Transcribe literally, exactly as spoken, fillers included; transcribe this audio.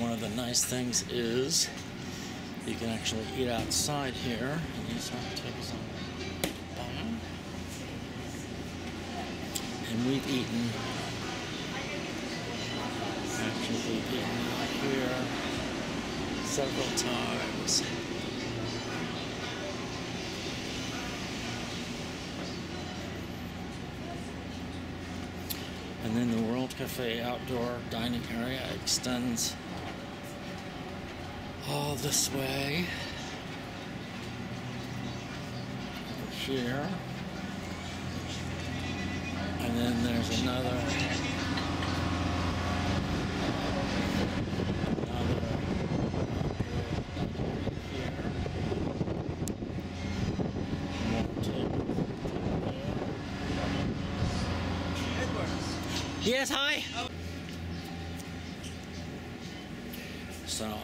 one of the nice things is you can actually eat outside here. And these are tables on the bottom. And we've eaten. Actually, we've eaten here several times. And then the World Cafe outdoor dining area extends all this way over here. And then there's another, another here. More table there. Edwards. Yes, hi. Oh. So.